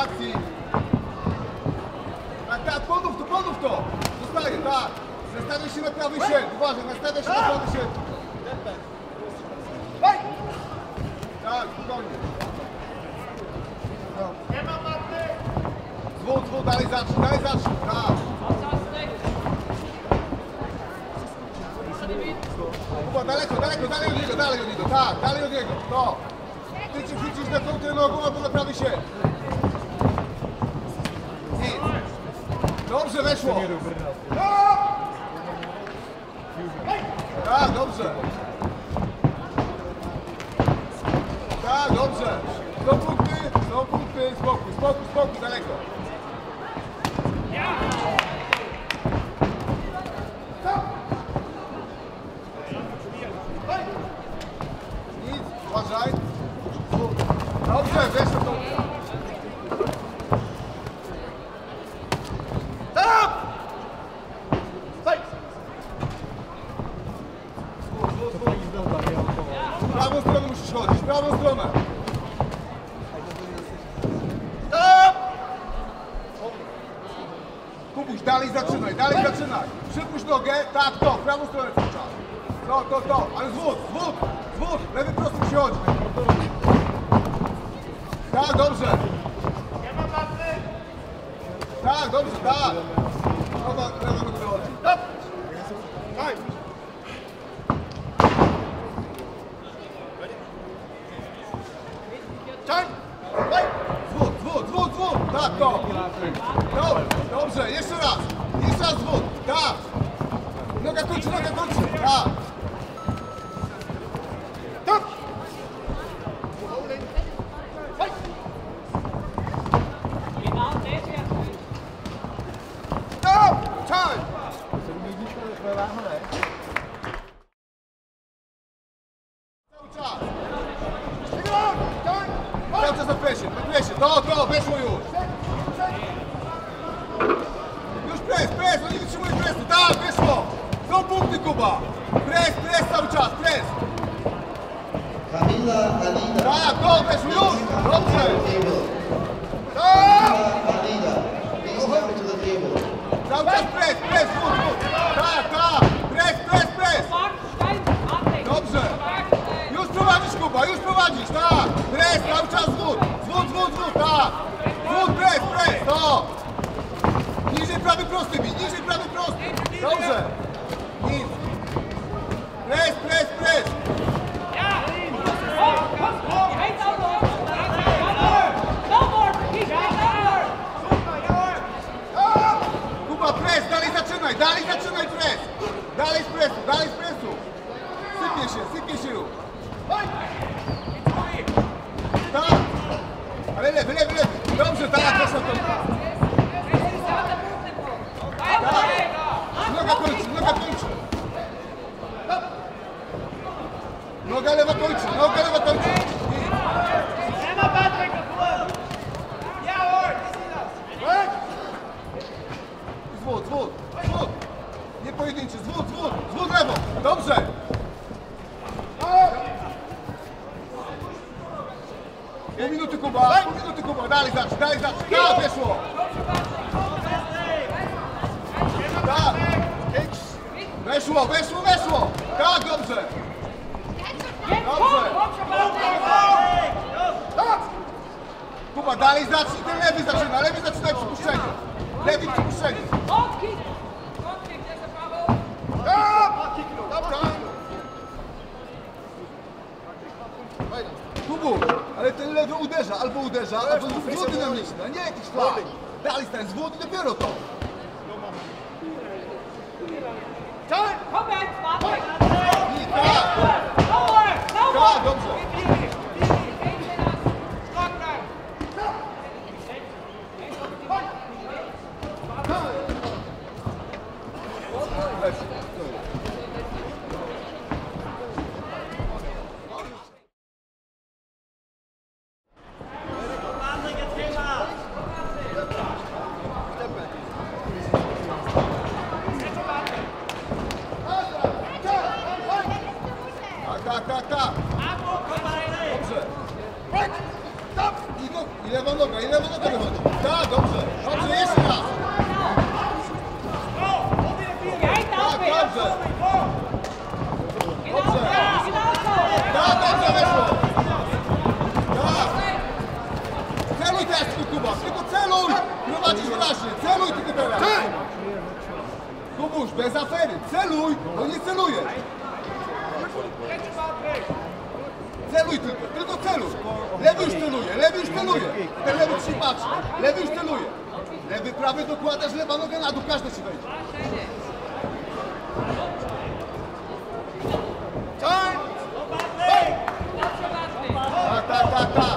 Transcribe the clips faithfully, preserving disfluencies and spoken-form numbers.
akcji. Tak, tak, podów to, podów to. Zostaje, tak. Nastawiaj się na prawy sierp, uważaj, nastawiaj się na prawy sierp. Tak, spokojnie. Nie ma maty. Zwód, zwód, dalej zacznij, dalej zacznij, tak. Kuba, daleko, daleko, dalej od niego, dalej od niego, tak, dalej od niego, no. Ty cię chwycisz na kontrę nogą, albo na prawy sierp. Dobrze, weszło. Tak, dobrze. Tak, dobrze. Są punkty, są punkty, spokój, spokój, spokój, daleko. Nic, uważaj. Dobrze, weszło w tą. Dalej zaczynaj, dalej zaczynaj. Przypuść nogę, tak, to, w prawą stronę cały czas. To, to, to, ale zwód, zwód, zwód, lewy prosty przychodzi. Tak, dobrze. Nie ma matny. Tak, dobrze, tak. Lewa, lewa go wychodzi. Daj. Daj. Zwód, zwód, zwód, zwód, tak, to. Dobrze, dobrze, jeszcze raz, jeszcze raz zwód, tak. Noga kończy, noga kończy, tak. Tak. Tak, tak. Cały czas. Cały czas na presie, na presie, to, to, weszło już. Pres, pres, oni wytrzymują presy, tak, wyszło! Są punkty, Kuba! Pres, pres cały czas, pres! Kamila, Kamila! Tak, to, weszło już! Dobrze! Tak! Cały czas pres, pres, wód, wód! Tak, tak! Pres, pres, pres! Dobrze! Już prowadzisz, Kuba, już prowadzisz, tak! Pres, cały czas wód! Zwód, zwód, zwód, tak! Zwód, pres, pres, to! Niżej prawy prosty bij, niżej prawy prosty. Dobrze. Nic. Pres, pres, pres. Kuba, pres, dalej zaczynaj, dalej zaczynaj pres. Dalej z presu, dalej z presu. Sypie się, sypie się już. Tak. Ale lewy, lewy, lewy. Dobrze, tak, proszę o to. Noga kończy, noga kończy. Noga lewa kończy, noga lewa kończy. Nie ma Patryk do głowy. Ja ork. Zwód, zwód, zwód. Nie pojedynczy, zwód, zwód, zwód lewo. Dobrze. Pół minuty, Kuba, pół minuty, Kuba. Dalej zacznij, dalej zacznij. Tak, weszło. Tak. Weszło, weszło, weszło. Tak, dobrze. Dobrze. Tak. Kuba, dalej zacznij, ten lewy zaczyna, lewy zaczynaj przypuszczenie. Lewy przypuszczenie. Tak. Kubu, ale ten lewy uderza, albo uderza, albo zwód dynamiczny, a nie jakiś fajny. Dalej ten zwód i dopiero to. Tak! Tak, dobrze! Tak, tak, tak. Dobrze. I go I lewa noga, i lewa noga wychodzi. Tak, dobrze. Dobrze, jeszcze raz. Tak, dobrze. Dobrze. Tak, dobrze weszło. Tak. Celuj teraz, Kuba. Tylko celuj. Prowadzisz wyraźnie. Celuj tylko teraz. Kubuś, bez afery. Celuj, bo nie celujesz. Celuj tylko, tylko celuj. Lewy już celuje, lewy już celuje. Ten lewy ci patrzy, lewy już celuje. Lewy, prawy dokładasz, lewa noga na dół, każdy ci wejdzie. Tak, tak, tak, tak, tak.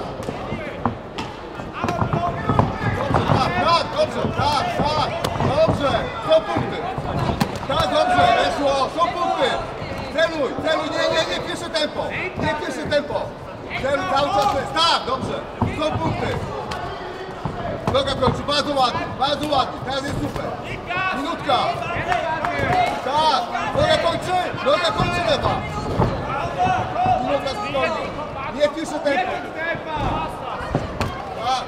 Dobrze, tak, tak, dobrze, tak, tak. Dobrze, są punkty. Tak, dobrze, weszło, są punkty. Celuj, celuj, nie, nie, nie, pierwsze tempo. Nie, pierwsze tempo. Celuj, cały czas jest. Tak, dobrze. Są punkty. Noga kończy, bardzo ładnie, bardzo ładnie. Teraz jest super. Minutka. Tak, noga kończy, noga kończy lewa. Minutka spokojnie. Nie, pierwsze tempo. Tak.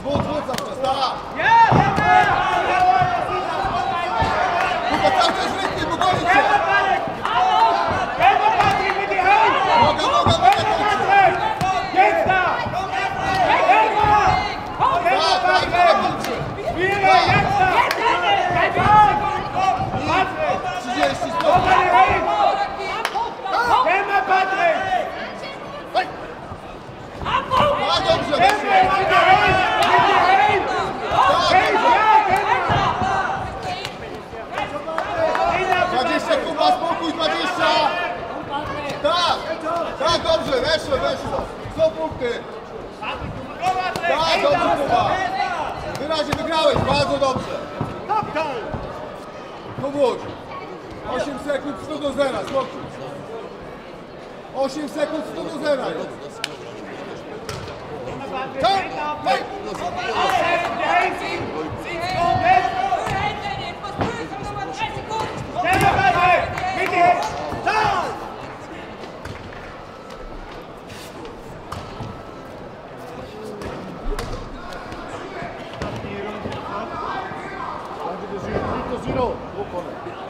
Zwód, zwód cały czas, tak. Kuba, cały czas rytnie, bo goli cię. Tak, dobrze, weszło, weszło. Są punkty. Tak, dobrze, Kuba. Wyraźnie wygrałeś, bardzo dobrze. Kubuś. osiem sekund, sto do zera, spokój. osiem sekund, sto do zera. Tak, tak. Zero, go